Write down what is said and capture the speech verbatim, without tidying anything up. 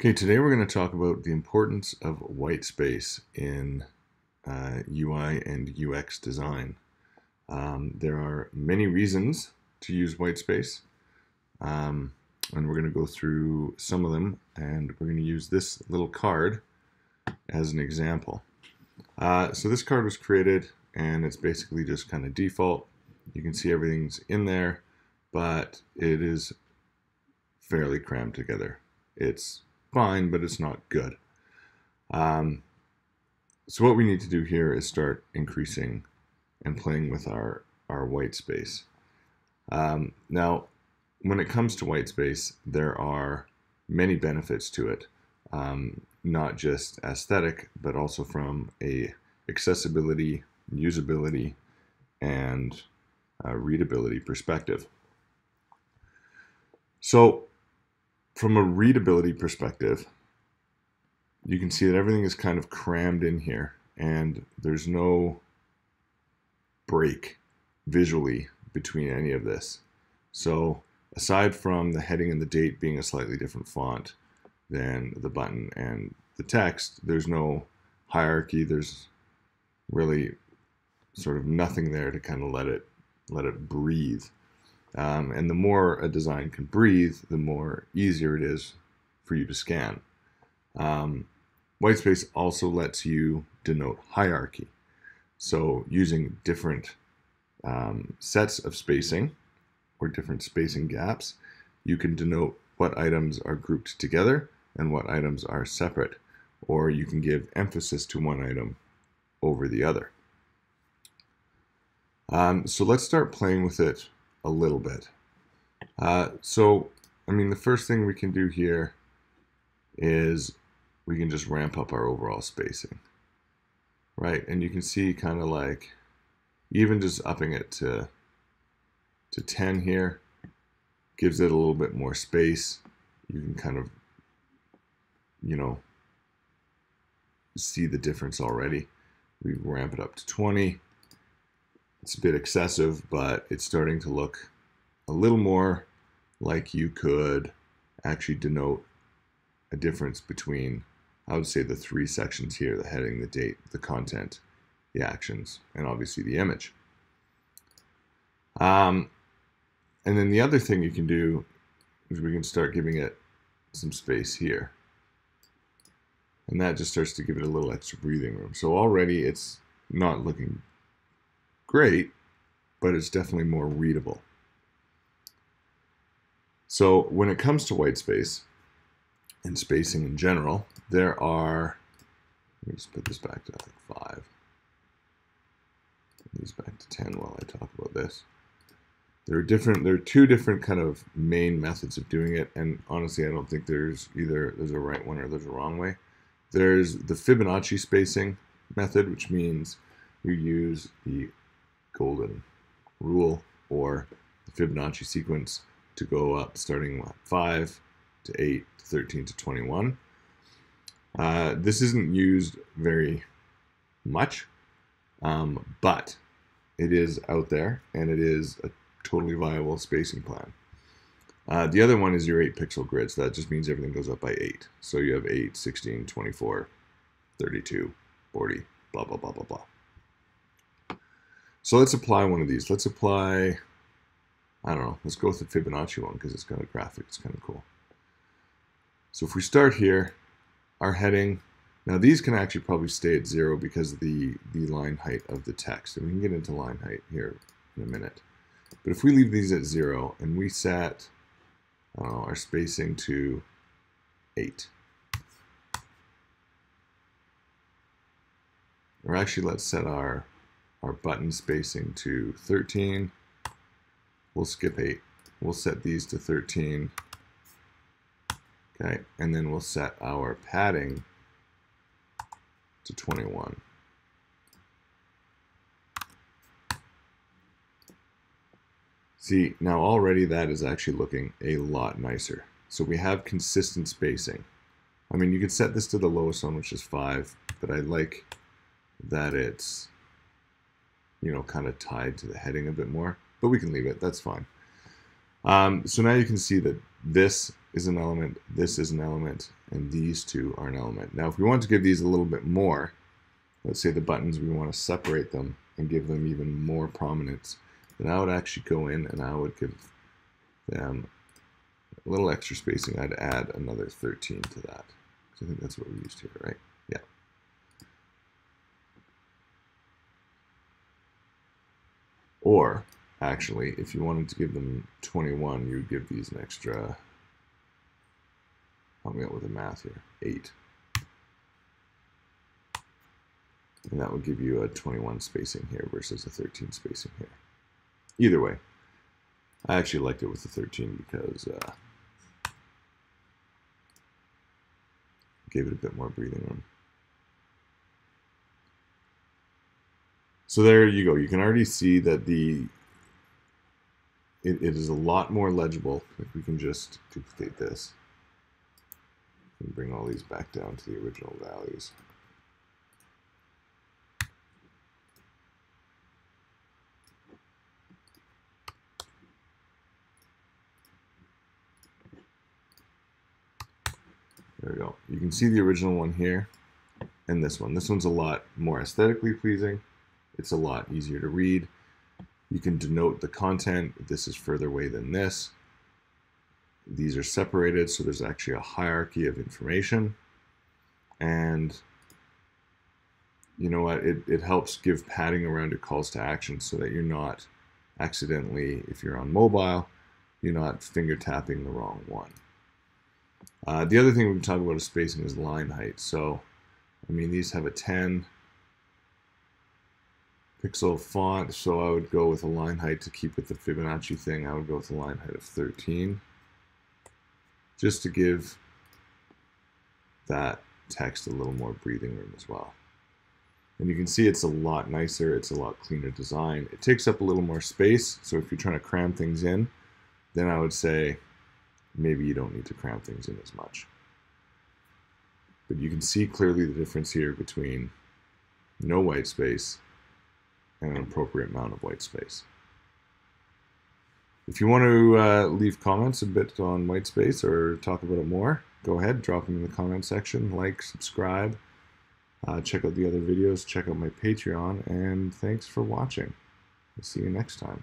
Okay, today we're going to talk about the importance of white space in uh, U I and U X design. Um, there are many reasons to use white space, um, and we're going to go through some of them, and we're going to use this little card as an example. Uh, so this card was created, and it's basically just kind of default. You can see everything's in there, but it is fairly crammed together. It's fine, but it's not good. Um, so what we need to do here is start increasing and playing with our, our white space. Um, now, when it comes to white space, there are many benefits to it, um, not just aesthetic, but also from a accessibility, usability, and uh, readability perspective. So, from a readability perspective, you can see that everything is kind of crammed in here and there's no break visually between any of this. So aside from the heading and the date being a slightly different font than the button and the text, there's no hierarchy. There's really sort of nothing there to kind of let it, let it breathe. Um, and the more a design can breathe, the more easier it is for you to scan. Um, Whitespace also lets you denote hierarchy. So using different um, sets of spacing or different spacing gaps, you can denote what items are grouped together and what items are separate, or you can give emphasis to one item over the other. Um, so let's start playing with it a little bit. Uh, so, I mean, the first thing we can do here is we can just ramp up our overall spacing, right? And you can see kind of like even just upping it to, to ten here gives it a little bit more space. You can kind of, you know, see the difference already. We ramp it up to twenty. It's a bit excessive, but it's starting to look a little more like you could actually denote a difference between, I would say, the three sections here, the heading, the date, the content, the actions, and obviously the image. Um, and then the other thing you can do is we can start giving it some space here. And that just starts to give it a little extra breathing room. So already it's not looking great, but it's definitely more readable. So when it comes to white space and spacing in general, there are, let me just put this back to like five, put these back to ten while I talk about this. There are different, there are two different kind of main methods of doing it, and honestly I don't think there's either there's a right one or there's a wrong way. There's the Fibonacci spacing method, which means you use the golden rule or the Fibonacci sequence to go up starting at five to eight to thirteen to twenty-one. Uh, this isn't used very much, um, but it is out there and it is a totally viable spacing plan. Uh, the other one is your eight pixel grid, so that just means everything goes up by eight. So you have eight, sixteen, twenty-four, thirty-two, forty, blah, blah, blah, blah, blah. So let's apply one of these. Let's apply, I don't know, let's go with the Fibonacci one because it's got a graphic, it's kind of cool. So if we start here, our heading, now these can actually probably stay at zero because of the, the line height of the text. And we can get into line height here in a minute. But if we leave these at zero and we set uh, our spacing to eight. Or actually let's set our our button spacing to thirteen. We'll skip eight. We'll set these to thirteen. Okay, and then we'll set our padding to twenty-one. See, now already that is actually looking a lot nicer. So we have consistent spacing. I mean, you could set this to the lowest one, which is five, but I like that it's, you know, kind of tied to the heading a bit more, but we can leave it, that's fine. Um, so now you can see that this is an element, this is an element, and these two are an element. Now if we want to give these a little bit more, let's say the buttons, we want to separate them and give them even more prominence, then I would actually go in and I would give them a little extra spacing. I'd add another thirteen to that. So I think that's what we used here, right? Yeah. Or actually, if you wanted to give them twenty-one, you would give these an extra, help me out with the math here, eight. And that would give you a twenty-one spacing here versus a thirteen spacing here. Either way, I actually liked it with the thirteen because uh, gave it a bit more breathing room. So there you go. You can already see that the It, it is a lot more legible. Like we can just duplicate this and bring all these back down to the original values. There we go. You can see the original one here and this one. This one's a lot more aesthetically pleasing. It's a lot easier to read. You can denote the content. This is further away than this. These are separated, so there's actually a hierarchy of information. And you know what? It, it helps give padding around your calls to action so that you're not accidentally, if you're on mobile, you're not finger tapping the wrong one. Uh, the other thing we can talk about is spacing is line height. So, I mean, these have a ten. Pixel font, so I would go with a line height to keep with the Fibonacci thing. I would go with a line height of thirteen, just to give that text a little more breathing room as well. And you can see it's a lot nicer, it's a lot cleaner design. It takes up a little more space, so if you're trying to cram things in, then I would say maybe you don't need to cram things in as much. But you can see clearly the difference here between no white space and an appropriate amount of white space. If you want to uh, leave comments a bit on white space or talk about it more, go ahead, drop them in the comment section, like, subscribe, uh, check out the other videos, check out my Patreon, and thanks for watching. I'll see you next time.